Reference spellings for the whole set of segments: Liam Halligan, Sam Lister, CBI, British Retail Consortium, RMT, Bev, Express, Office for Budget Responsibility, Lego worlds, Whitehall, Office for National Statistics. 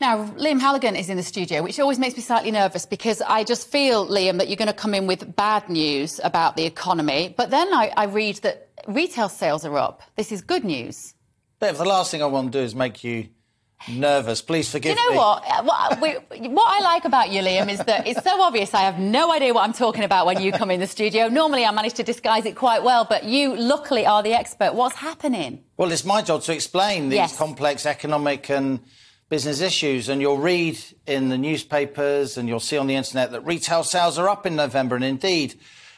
Now, Liam Halligan is in the studio, which always makes me slightly nervous because I just feel, Liam, that you're going to come in with bad news about the economy. But then I read that retail sales are up. This is good news. Bev, the last thing I want to do is make you nervous. Please forgive me. You know what I like about you, Liam, is that it's so obvious I have no idea what I'm talking about when you come in the studio. Normally I manage to disguise it quite well, but you luckily are the expert. What's happening? Well, it's my job to explain these complex economic and business issues, and you'll read in the newspapers and you'll see on the internet that retail sales are up in November, and indeed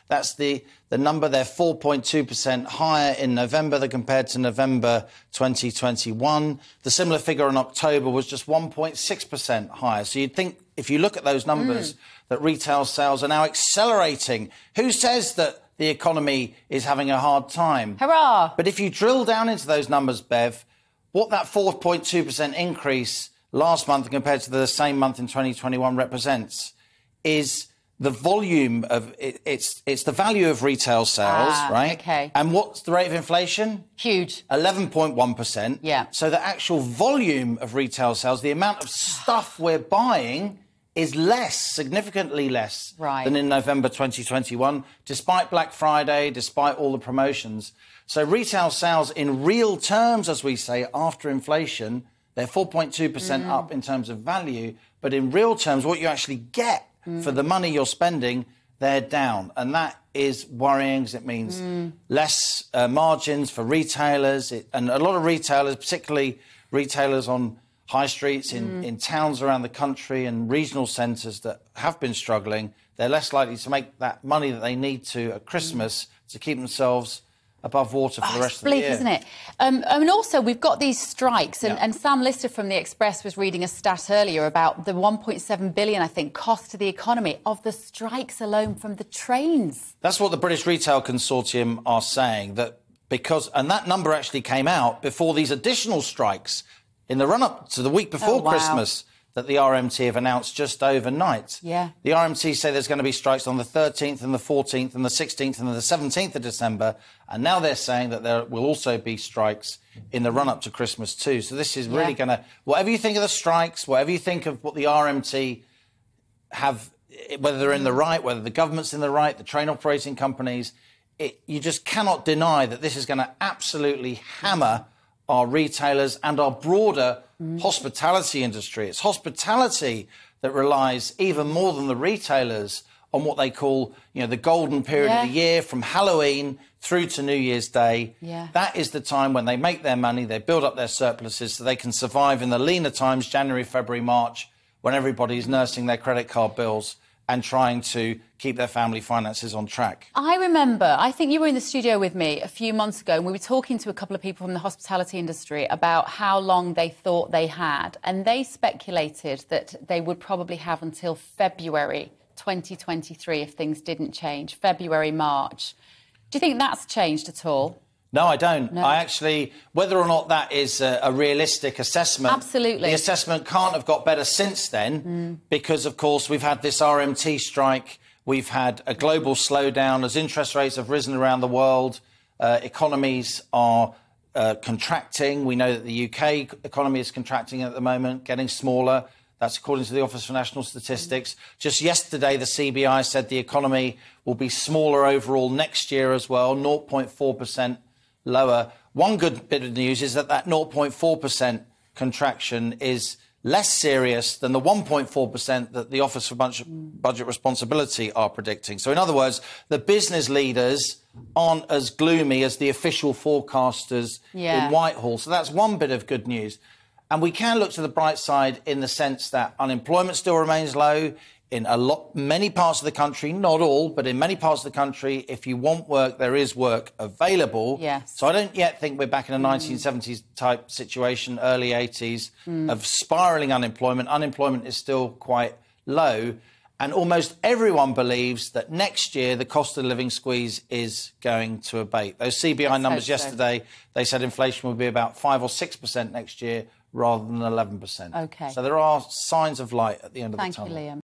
that's the number. They're 4.2% higher in November than compared to November 2021. The similar figure in October was just 1.6% higher. So you'd think, if you look at those numbers, that retail sales are now accelerating. Who says that the economy is having a hard time? Hurrah! But if you drill down into those numbers, Bev, what that 4.2% increase last month compared to the same month in 2021 represents is the volume of it's the value of retail sales, right? Okay. And what's the rate of inflation? Huge. 11.1%. Yeah. So the actual volume of retail sales, the amount of stuff we're buying, is less, significantly less, than in November 2021, despite Black Friday, despite all the promotions. So retail sales in real terms, as we say, after inflation, they're 4.2% up in terms of value, but in real terms, what you actually get for the money you're spending, they're down. And that is worrying because it means less margins for retailers. And a lot of retailers, particularly retailers on high streets in towns around the country and regional centres that have been struggling, they're less likely to make that money that they need to at Christmas to keep themselves above water for the rest of the year. It's bleak, isn't it? And also, we've got these strikes, and Sam Lister from the Express was reading a stat earlier about the 1.7 billion, I think, cost to the economy of the strikes alone from the trains. That's what the British Retail Consortium are saying, that because... And that number actually came out before these additional strikes in the run-up to the week before Christmas that the RMT have announced just overnight. Yeah. The RMT say there's going to be strikes on the 13th and the 14th and the 16th and the 17th of December, and now they're saying that there will also be strikes in the run-up to Christmas too. So this is really going to... Whatever you think of the strikes, whatever you think of what the RMT have, whether they're in the right, whether the government's in the right, the train operating companies, you just cannot deny that this is going to absolutely hammer our retailers and our broader hospitality industry. It's hospitality that relies even more than the retailers on what they call, you know, the golden period of the year from Halloween through to New Year's Day. Yeah. That is the time when they make their money, they build up their surpluses so they can survive in the leaner times, January, February, March, when everybody's nursing their credit card bills and trying to keep their family finances on track. I remember, I think you were in the studio with me a few months ago, and we were talking to a couple of people from the hospitality industry about how long they thought they had, and they speculated that they would probably have until February 2023 if things didn't change, February, March. Do you think that's changed at all? No, I don't. No. I actually... Whether or not that is a realistic assessment... Absolutely. The assessment can't have got better since then because, of course, we've had this RMT strike, we've had a global slowdown as interest rates have risen around the world, economies are contracting. We know that the UK economy is contracting at the moment, getting smaller. That's according to the Office for National Statistics. Just yesterday, the CBI said the economy will be smaller overall next year as well, 0.4%. lower. One good bit of news is that that 0.4% contraction is less serious than the 1.4% that the Office for Budget Responsibility are predicting. So in other words, the business leaders aren't as gloomy as the official forecasters in Whitehall. So that's one bit of good news. And we can look to the bright side in the sense that unemployment still remains low in many parts of the country, not all, but in many parts of the country. If you want work, there is work available. Yes. So I don't yet think we're back in a 1970s-type situation, early 80s, of spiralling unemployment. Unemployment is still quite low, and almost everyone believes that next year the cost of the living squeeze is going to abate. Those CBI numbers yesterday, they said inflation will be about 5 or 6% next year rather than 11%. OK. So there are signs of light at the end of the tunnel. Thank you, Liam.